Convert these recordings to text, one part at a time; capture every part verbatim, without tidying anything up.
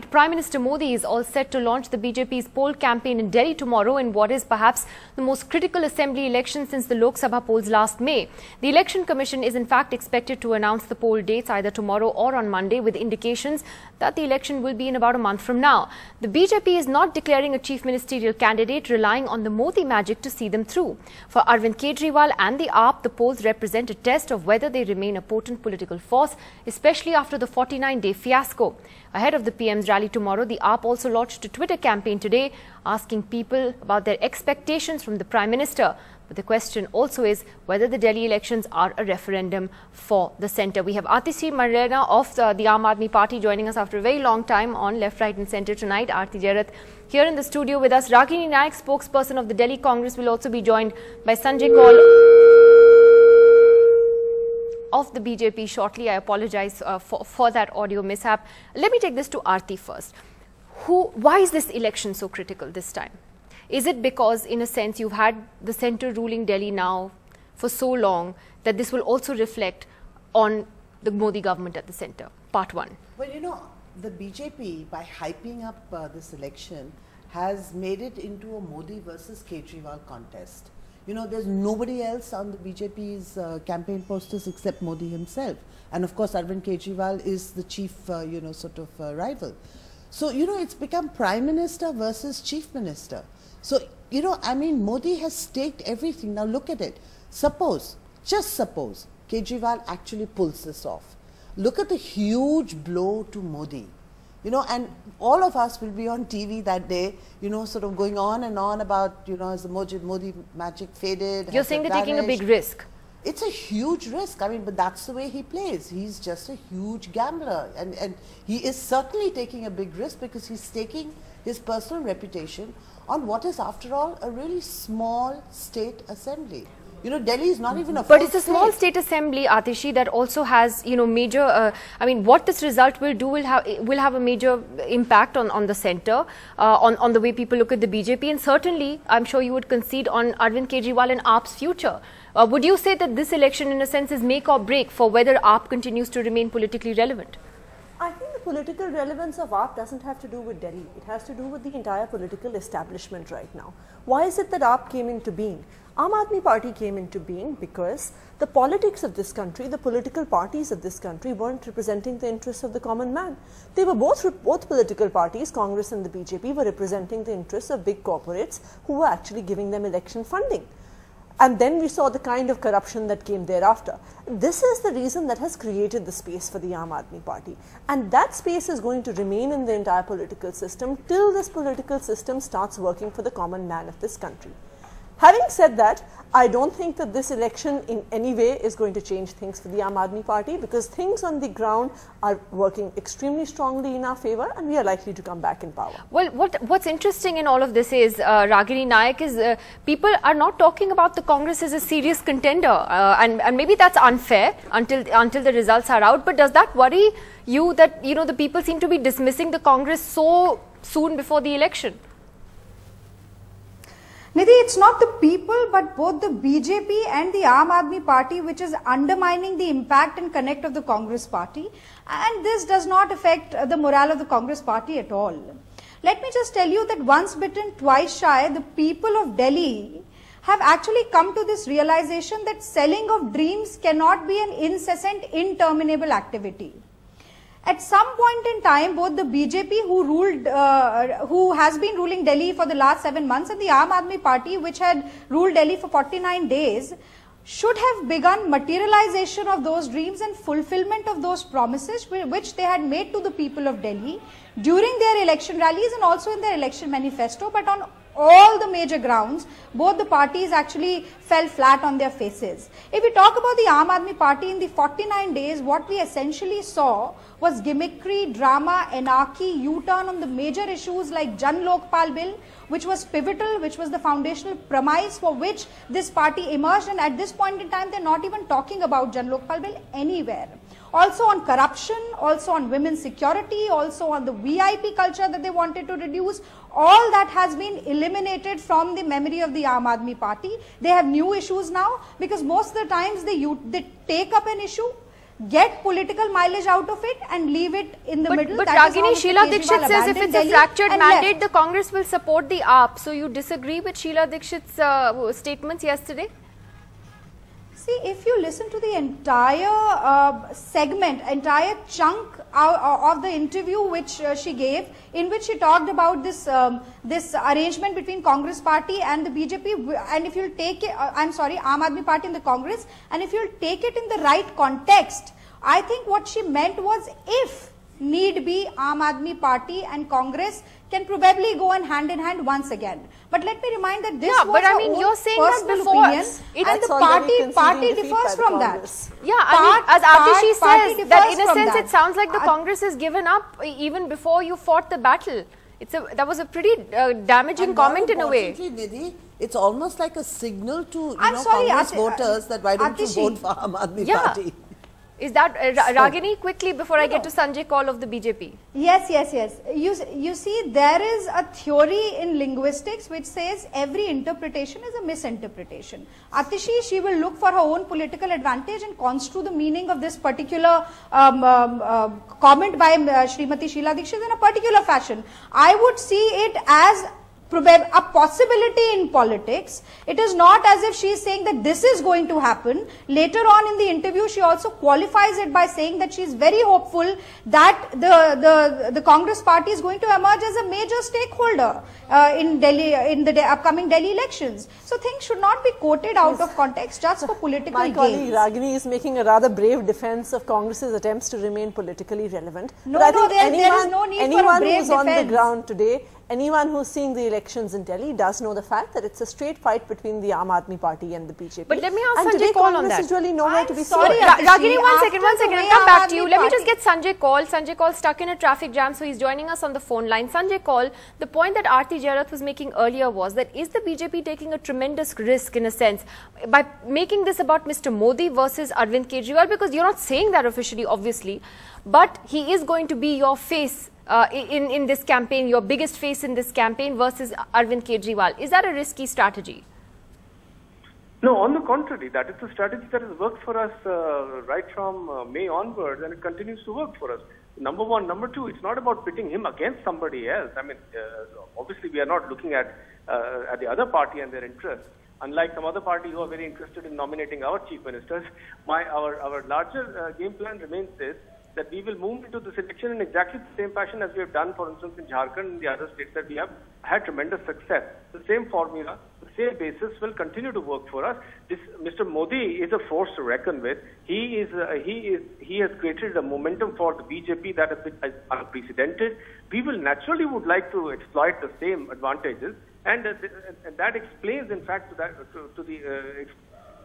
But Prime Minister Modi is all set to launch the B J P's poll campaign in Delhi tomorrow in what is perhaps the most critical assembly election since the Lok Sabha polls last May. The Election Commission is in fact expected to announce the poll dates either tomorrow or on Monday, with indications that the election will be in about a month from now. The B J P is not declaring a chief ministerial candidate, relying on the Modi magic to see them through. For Arvind Kejriwal and the A A P, the polls represent a test of whether they remain a potent political force, especially after the forty-nine day fiasco. Ahead of the P M's rally tomorrow, the A A P also launched a Twitter campaign today asking people about their expectations from the Prime Minister. But the question also is whether the Delhi elections are a referendum for the centre. We have Aarti Jairath of the, the Aam Aadmi Party joining us after a very long time on Left, Right and Centre tonight. Aarti Jairath here in the studio with us. Ragini Nayak, spokesperson of the Delhi Congress, will also be joined by Sanjay Kaul of the B J P shortly. I apologize uh, for, for that audio mishap. Let me take this to Aarti first. Who, why is this election so critical this time? Is it because, in a sense, you've had the centre ruling Delhi now for so long that this will also reflect on the Modi government at the centre? Part one. Well, you know, the B J P, by hyping up uh, this election, has made it into a Modi versus Kejriwal contest. You know, there's nobody else on the B J P's uh, campaign posters except Modi himself. And of course, Arvind Kejriwal is the chief, uh, you know, sort of uh, rival. So, you know, it's become Prime Minister versus Chief Minister. So, you know, I mean, Modi has staked everything. Now, look at it. Suppose, just suppose, Kejriwal actually pulls this off. Look at the huge blow to Modi. You know, and all of us will be on T V that day, you know, sort of going on and on about, you know, has the Modi magic faded? You're saying they're taking a big risk. It's a huge risk. I mean, but that's the way he plays. He's just a huge gambler. And, and he is certainly taking a big risk because he's staking his personal reputation on what is, after all, a really small state assembly. You know, Delhi is not even a But it's a small state, state assembly, Aatishi, that also has, you know, major, uh, I mean, what this result will do will have will have a major impact on, on the centre, uh, on, on the way people look at the B J P. And certainly, I'm sure you would concede on Arvind Kejriwal and A A P's future. Uh, would you say that this election, in a sense, is make or break for whether A A P continues to remain politically relevant? I think the political relevance of A A P doesn't have to do with Delhi. It has to do with the entire political establishment right now. Why is it that A A P came into being? Aam Aadmi Party came into being because the politics of this country, the political parties of this country weren't representing the interests of the common man. They were both, both political parties, Congress and the B J P, were representing the interests of big corporates who were actually giving them election funding. And then we saw the kind of corruption that came thereafter. This is the reason that has created the space for the Aam Aadmi Party. And that space is going to remain in the entire political system till this political system starts working for the common man of this country. Having said that, I don't think that this election in any way is going to change things for the Aam Aadmi Party, because things on the ground are working extremely strongly in our favour and we are likely to come back in power. Well, what, what's interesting in all of this is, uh, Ragini Nayak, is uh, people are not talking about the Congress as a serious contender, uh, and, and maybe that's unfair until, until the results are out. But does that worry you that, you know, the people seem to be dismissing the Congress so soon before the election? Nidhi, it's not the people but both the B J P and the Aam Aadmi Party which is undermining the impact and connect of the Congress Party, and this does not affect the morale of the Congress Party at all. Let me just tell you that once bitten, twice shy, the people of Delhi have actually come to this realization that selling of dreams cannot be an incessant, interminable activity. At some point in time, both the B J P, who ruled, uh, who has been ruling Delhi for the last seven months, and the Aam Aadmi Party, which had ruled Delhi for forty-nine days, should have begun materialization of those dreams and fulfillment of those promises which they had made to the people of Delhi during their election rallies and also in their election manifesto. But on all the major grounds, both the parties actually fell flat on their faces. If we talk about the Aam Aadmi Party in the forty-nine days, what we essentially saw was gimmickry, drama, anarchy, U-turn on the major issues like Jan Lokpal Bill, which was pivotal, which was the foundational premise for which this party emerged. And at this point in time, they're not even talking about Jan Lokpal Bill anywhere. Also on corruption, also on women's security, also on the V I P culture that they wanted to reduce, all that has been eliminated from the memory of the Aam Aadmi Party. They have new issues now because most of the times they, they take up an issue, get political mileage out of it and leave it in the but, middle. But that Ragini, Sheila Dikshit says if it's Delhi a fractured mandate, left. the Congress will support the A A P. So you disagree with Sheila Dikshit's uh, statements yesterday? See, if you listen to the entire uh, segment, entire chunk uh, of the interview which uh, she gave, in which she talked about this um, this arrangement between Congress party and the B J P, and if you'll take it, uh, I'm sorry, Aam Aadmi Party and the Congress, and if you'll take it in the right context, I think what she meant was if need be, Aam Aadmi Party and Congress can probably go and hand in hand once again. But let me remind that this yeah, was but I mean, you're saying that before, opinion, and the party party differs from Congress. that. Yeah, part, I mean, as Aarti says, that in a sense, that. it sounds like the uh, Congress has given up even before you fought the battle. It's a that was a pretty uh, damaging comment in a way. Nidhi, it's almost like a signal to you I'm know sorry, Congress Aarti, voters that why don't Aarti you vote for Aam Aadmi yeah. Party? Is that, uh, so, Ragini, quickly before I get know. to Sanjay Kaul of the B J P. Yes, yes, yes. You, you see, there is a theory in linguistics which says every interpretation is a misinterpretation. Atishi, she will look for her own political advantage and construe the meaning of this particular um, um, uh, comment by uh, Srimati Sheila Dikshit in a particular fashion. I would see it as a possibility in politics. It is not as if she is saying that this is going to happen. Later on in the interview, she also qualifies it by saying that she is very hopeful that the, the, the Congress party is going to emerge as a major stakeholder uh, in Delhi, in the de upcoming Delhi elections. So things should not be quoted out yes. of context just for political My gains. My colleague Ragini is making a rather brave defense of Congress's attempts to remain politically relevant. No, but I no, think there, anyone, there is no need for a brave defense. Anyone who is on the ground today, anyone who's seeing the elections in Delhi does know the fact that it's a straight fight between the Aam Aadmi Party and the B J P. But let me ask and Sanjay Kaul on that. Is really nowhere I'm to be sorry, seen. Ra Ragini, one second, one second. I'll come back to you. Let me just get Sanjay Kaul. Sanjay Kaul stuck in a traffic jam, so he's joining us on the phone line. Sanjay Kaul, the point that Aarti Jairath was making earlier was that is the B J P taking a tremendous risk in a sense by making this about Mister Modi versus Arvind Kejriwal, because you're not saying that officially, obviously, but he is going to be your face Uh, in, in this campaign, your biggest face in this campaign versus Arvind Kejriwal. Is that a risky strategy? No, on the contrary, that is a strategy that has worked for us uh, right from uh, May onwards, and it continues to work for us. Number one. Number two, it's not about pitting him against somebody else. I mean, uh, obviously we are not looking at, uh, at the other party and their interests. Unlike some other parties who are very interested in nominating our chief ministers, my, our, our larger uh, game plan remains this, that we will move into this election in exactly the same fashion as we have done, for instance, in Jharkhand and the other states that we have had tremendous success. The same formula, the same basis will continue to work for us. This, Mister Modi is a force to reckon with. He is, uh, he is, he has created a momentum for the B J P that has been unprecedented. We will naturally would like to exploit the same advantages, and, uh, th and that explains, in fact, to, that, to, to the uh,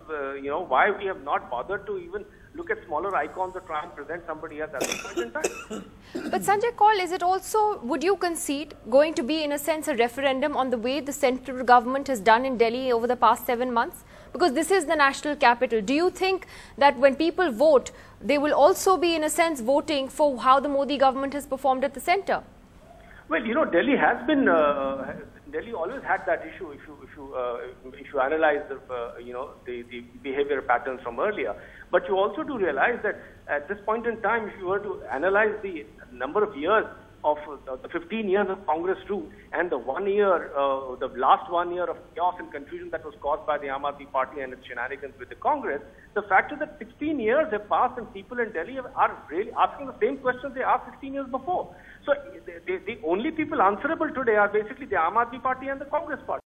uh, you know why we have not bothered to even look at smaller icons or try and present somebody else at the present time. But Sanjay Kaul, is it also, would you concede, going to be in a sense a referendum on the way the central government has done in Delhi over the past seven months? Because this is the national capital. Do you think that when people vote, they will also be in a sense voting for how the Modi government has performed at the centre? Well, you know, Delhi has been, uh, Delhi always had that issue if you, if you, uh, if you analyze the, uh, you know, the, the behavior patterns from earlier. But you also do realize that at this point in time, if you were to analyze the number of years of uh, the fifteen years of Congress rule and the one year, uh, the last one year of chaos and confusion that was caused by the Aam Aadmi Party and its shenanigans with the Congress, the fact is that sixteen years have passed and people in Delhi are really asking the same questions they asked sixteen years before. So the, the, the only people answerable today are basically the Aam Aadmi Party and the Congress Party.